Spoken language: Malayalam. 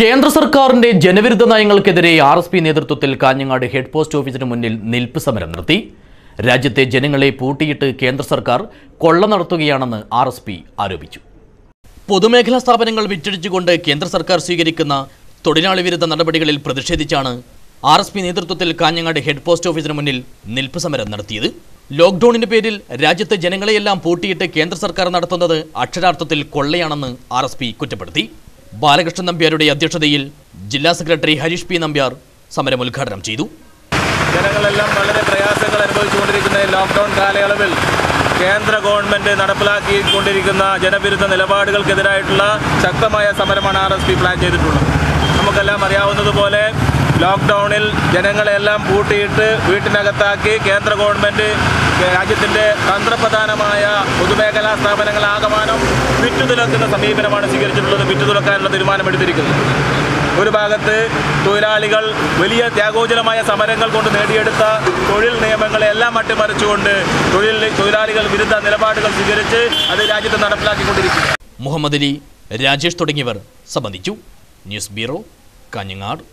കേന്ദ്ര സർക്കാരിന്റെ ജനവിരുദ്ധ നയങ്ങൾക്കെതിരെ ആർ.എസ്.പി നേതൃത്വത്തിൽ കാഞ്ഞങ്ങാട് ഹെഡ് പോസ്റ്റ് ഓഫീസിന് മുന്നിൽ നിൽപ്പ് സമരം നടത്തി. രാജ്യത്തെ ജനങ്ങളെ പൂട്ടിയിട്ട് കേന്ദ്ര സർക്കാർ കൊള്ള നടത്തുകയാണെന്ന് ആർ.എസ്.പി ആരോപിച്ചു. പൊതുമേഖലാ സ്ഥാപനങ്ങൾ വിറ്റഴിച്ചുകൊണ്ട് കേന്ദ്ര സർക്കാർ സ്വീകരിക്കുന്ന തൊഴിലാളി വിരുദ്ധ നടപടികളിൽ പ്രതിഷേധിച്ചാണ് ആർ.എസ്.പി നേതൃത്വത്തിൽ കാഞ്ഞങ്ങാട് ഹെഡ് പോസ്റ്റ് ഓഫീസിന് മുന്നിൽ നിൽപ്പ് സമരം നടത്തിയത്. ലോക്ക്ഡൌണിന്റെ പേരിൽ രാജ്യത്തെ ജനങ്ങളെയെല്ലാം പൂട്ടിയിട്ട് കേന്ദ്ര സർക്കാർ നടത്തുന്നത് അക്ഷരാർത്ഥത്തിൽ കൊള്ളയാണെന്ന് ആർ.എസ്.പി കുറ്റപ്പെടുത്തി. ബാലകൃഷ്ണൻ നമ്പ്യാരുടെ അധ്യക്ഷതയിൽ ജില്ലാ സെക്രട്ടറി ഹരീഷ് പി നമ്പ്യാർ സമരം ഉദ്ഘാടനം ചെയ്തു. ജനങ്ങളെല്ലാം വളരെ പ്രയാസങ്ങൾ അനുഭവിച്ചുകൊണ്ടിരിക്കുന്ന ലോക്ക്ഡൌൺ കാലയളവിൽ കേന്ദ്ര ഗവൺമെന്റ് നടപ്പിലാക്കിക്കൊണ്ടിരിക്കുന്ന ജനവിരുദ്ധ നിലപാടുകൾക്കെതിരായിട്ടുള്ള ശക്തമായ സമരമാണ് ആർ.എസ്.പി പ്ലാൻ ചെയ്തിട്ടുള്ളത്. നമുക്കെല്ലാം അറിയാവുന്നതുപോലെ ലോക്ക്ഡൌണിൽ ജനങ്ങളെല്ലാം പൂട്ടിയിട്ട് വീട്ടിനകത്താക്കി കേന്ദ്ര ഗവൺമെൻറ് രാജ്യത്തിൻ്റെ തന്ത്രപ്രധാനമായ പൊതുമേഖലാ സ്ഥാപനങ്ങൾ ആകമാനം വിറ്റുതുലക്കുന്ന സമീപനമാണ് സ്വീകരിച്ചിട്ടുള്ളത്. വിറ്റുതുലക്കാനുള്ള തീരുമാനമെടുത്തിരിക്കുന്നത് ഒരു ഭാഗത്ത് തൊഴിലാളികൾ വലിയ ത്യാഗോജലമായ സമരങ്ങൾ കൊണ്ട് നേടിയെടുത്ത തൊഴിൽ നിയമങ്ങളെ എല്ലാം അട്ടിമറിച്ചുകൊണ്ട് തൊഴിലാളികൾ വിരുദ്ധ നിലപാടുകൾ സ്വീകരിച്ച് അത് രാജ്യത്ത് നടപ്പിലാക്കിക്കൊണ്ടിരിക്കുന്നു. മുഹമ്മദ് അലി, രാജേഷ് തുടങ്ങിയവർ സംബന്ധിച്ചു. News bureau, Kanhangad.